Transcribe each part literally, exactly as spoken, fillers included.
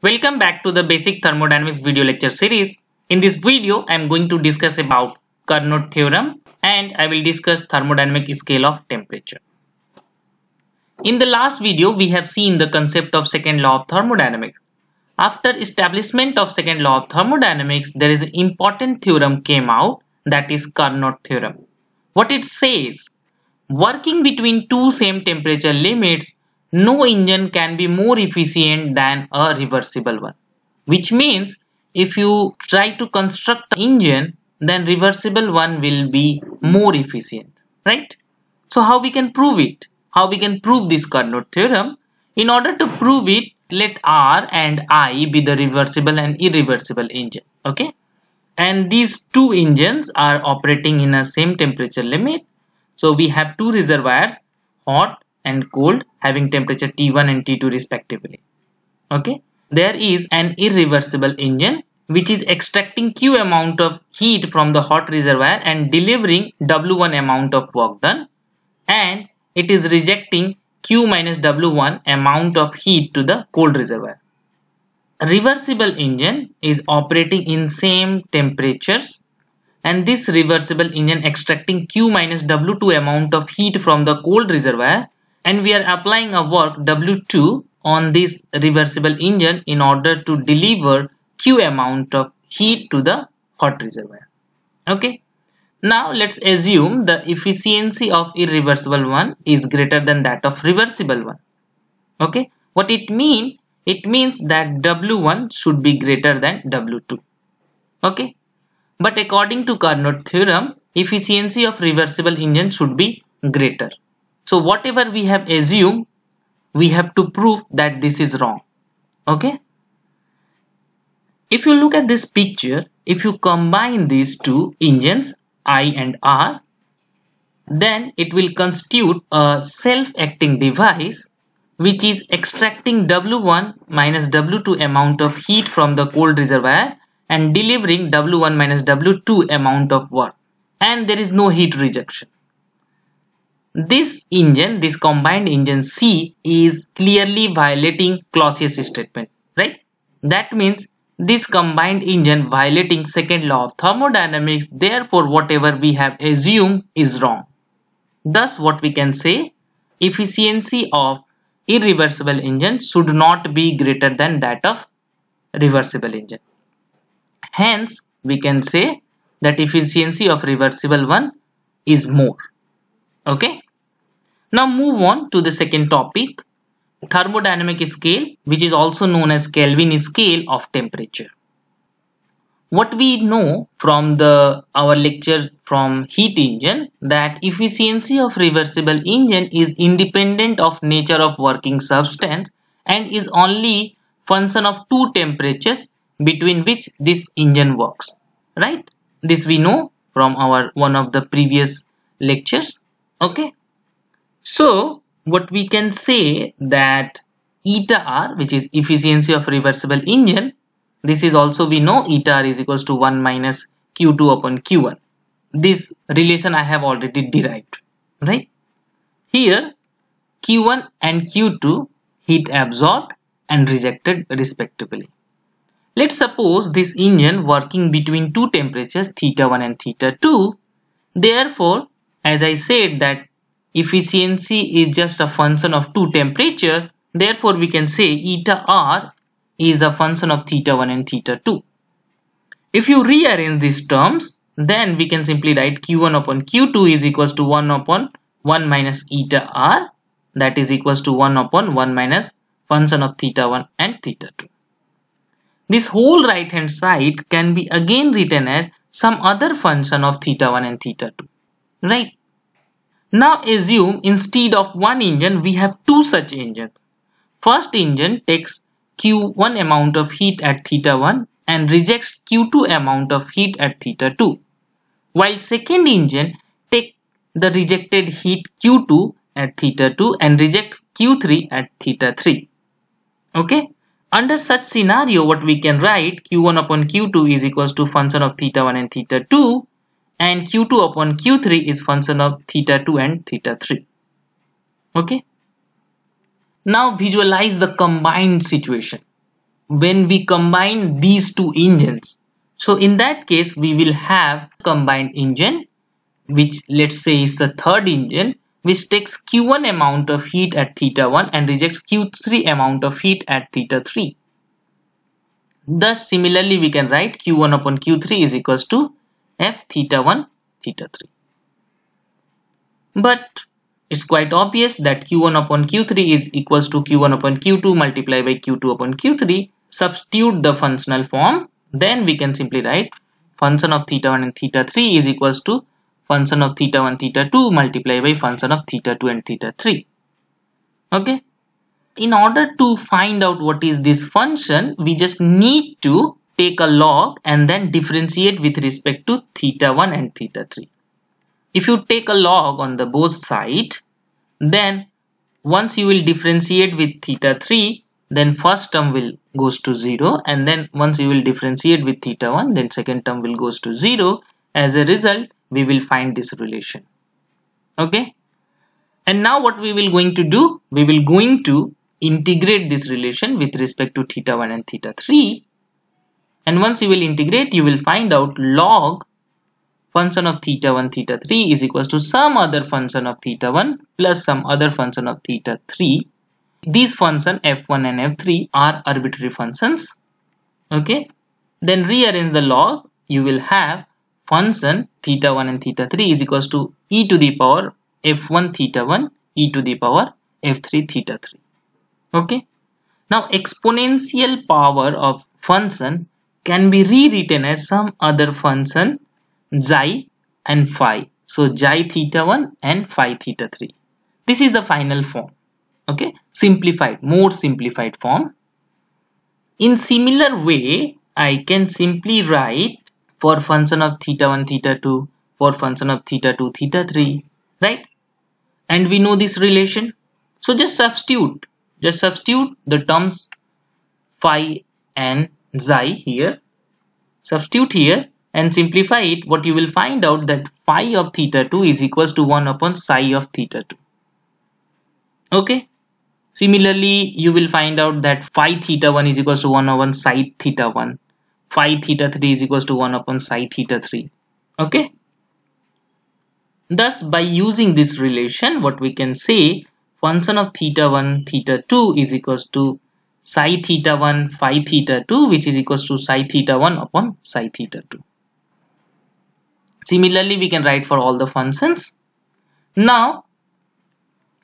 Welcome back to the basic thermodynamics video lecture series. In this video, I am going to discuss about Carnot theorem and I will discuss thermodynamic scale of temperature. In the last video, we have seen the concept of second law of thermodynamics. After establishment of second law of thermodynamics, there is an important theorem came out, that is Carnot theorem. What it says, working between two same temperature limits, no engine can be more efficient than a reversible one. Which means if you try to construct an engine, then reversible one will be more efficient, right? So how we can prove it? How we can prove this Carnot theorem? In order to prove it, let R and I be the reversible and irreversible engine, okay? And these two engines are operating in a same temperature limit. So we have two reservoirs, hot and cold, having temperature T one and T two respectively. Okay, there is an irreversible engine which is extracting Q amount of heat from the hot reservoir and delivering W one amount of work done, and it is rejecting Q minus W one amount of heat to the cold reservoir. A reversible engine is operating in same temperatures, and this reversible engine extracting Q minus W two amount of heat from the cold reservoir, and we are applying a work W two on this reversible engine in order to deliver Q amount of heat to the hot reservoir. Okay. Now let's assume the efficiency of irreversible one is greater than that of reversible one. Okay. What it means? It means that W one should be greater than W two. Okay. But according to Carnot theorem, efficiency of reversible engine should be greater. So whatever we have assumed, we have to prove that this is wrong. Okay. If you look at this picture, if you combine these two engines, I and R, then it will constitute a self-acting device which is extracting W one minus W two amount of heat from the cold reservoir and delivering W one minus W two amount of work, and there is no heat rejection. This engine, this combined engine C, is clearly violating Clausius' statement, right? That means this combined engine violating second law of thermodynamics, therefore whatever we have assumed is wrong. Thus what we can say, efficiency of irreversible engine should not be greater than that of reversible engine. Hence we can say that efficiency of reversible one is more. Okay. Now move on to the second topic, thermodynamic scale, which is also known as Kelvin scale of temperature. What we know from the our lecture from heat engine, that efficiency of reversible engine is independent of nature of working substance and is only function of two temperatures between which this engine works, right? This we know from our one of the previous lectures. Okay, so what we can say that eta r, which is efficiency of reversible engine, this is also we know eta r is equals to one minus Q two upon Q one. This relation I have already derived, right? Here Q one and Q two heat absorbed and rejected respectively. Let's suppose this engine working between two temperatures theta one and theta two. Therefore, as I said that efficiency is just a function of two temperature, therefore we can say eta r is a function of theta one and theta two. If you rearrange these terms, then we can simply write Q one upon Q two is equals to one upon one minus eta r, that is equals to one upon one minus function of theta one and theta two. This whole right hand side can be again written as some other function of theta one and theta two. Right. Now assume instead of one engine we have two such engines. First engine takes Q one amount of heat at theta one and rejects Q two amount of heat at theta two, while second engine takes the rejected heat Q two at theta two and rejects Q three at theta three. Okay. Under such scenario, what we can write, Q one upon Q two is equals to function of theta one and theta two, and Q two upon Q three is function of theta two and theta three. Okay. Now visualize the combined situation. when we combine these two engines. So in that case, we will have combined engine, which let's say is the third engine, which takes Q one amount of heat at theta one and rejects Q three amount of heat at theta three. Thus, similarly, we can write Q one upon Q three is equals to F theta one theta three. But it's quite obvious that Q one upon Q three is equals to Q one upon Q two multiplied by Q two upon Q three. Substitute the functional form. Then we can simply write function of theta one and theta three is equals to function of theta one theta two multiplied by function of theta two and theta three. Okay. In order to find out what is this function, we just need to take a log and then differentiate with respect to theta one and theta three. If you take a log on the both sides, then once you will differentiate with theta three, then first term will goes to zero, and then once you will differentiate with theta one, then second term will goes to zero. As a result, we will find this relation. Okay. And now what we will going to do, we will going to integrate this relation with respect to theta one and theta three. And once you will integrate, you will find out log function of theta one theta three is equals to some other function of theta one plus some other function of theta three. These functions f one and f three are arbitrary functions. Okay. Then rearrange the log. You will have function theta one and theta three is equals to e to the power f one theta one e to the power f three theta three. Okay. Now exponential power of function can be rewritten as some other function xi and phi. So xi theta one and phi theta three. This is the final form. Okay, simplified, more simplified form. In similar way, I can simply write for function of theta one, theta two, for function of theta two, theta three, right? And we know this relation. So just substitute, just substitute the terms phi and xi here. Substitute here and simplify it. What you will find out that phi of theta two is equals to one upon psi of theta two. Okay. Similarly, you will find out that phi theta one is equals to one upon psi theta one. Phi theta three is equals to one upon psi theta three. Okay. Thus, by using this relation, what we can say, function of theta one, theta two is equals to psi theta one, phi theta two, which is equals to psi theta one upon psi theta two. Similarly, we can write for all the functions. Now,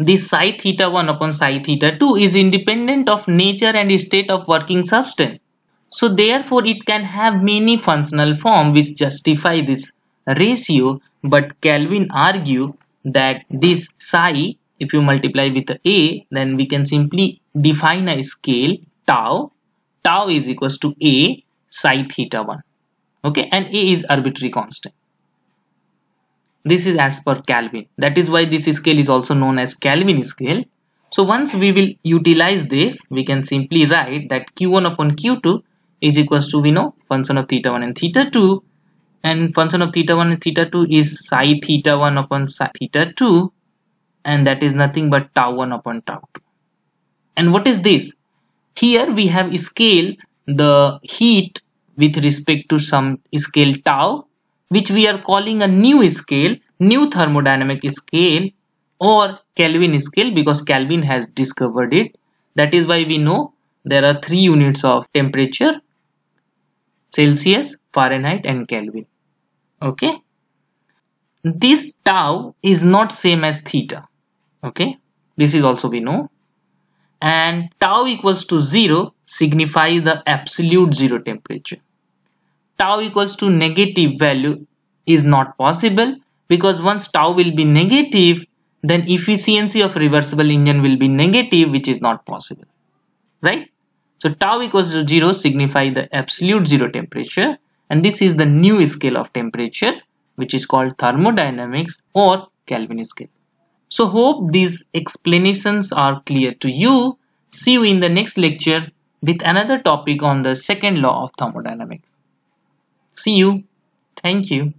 this psi theta one upon psi theta two is independent of nature and state of working substance. So therefore it can have many functional forms which justify this ratio, but Kelvin argued that this psi, if you multiply with a, then we can simply define a scale tau. Tau is equals to a psi theta one. Okay, and a is arbitrary constant. This is as per Kelvin. That is why this scale is also known as Kelvin scale. So once we will utilize this, we can simply write that Q one upon Q two is equals to, we know, function of theta one and theta two, and function of theta one and theta two is psi theta one upon psi theta two, and that is nothing but tau one upon tau two. And what is this? Here we have scale the heat with respect to some scale tau, which we are calling a new scale, new thermodynamic scale or Kelvin scale, because Kelvin has discovered it. That is why we know there are three units of temperature: Celsius, Fahrenheit and Kelvin. Okay. This tau is not same as theta. Okay. This is also we know. And tau equals to zero signifies the absolute zero temperature. Tau equals to negative value is not possible, because once tau will be negative, then efficiency of reversible engine will be negative, which is not possible, right? So tau equals to zero signify the absolute zero temperature, and this is the new scale of temperature, which is called thermodynamics or Kelvin scale. So hope these explanations are clear to you. See you in the next lecture with another topic on the second law of thermodynamics. See you. Thank you.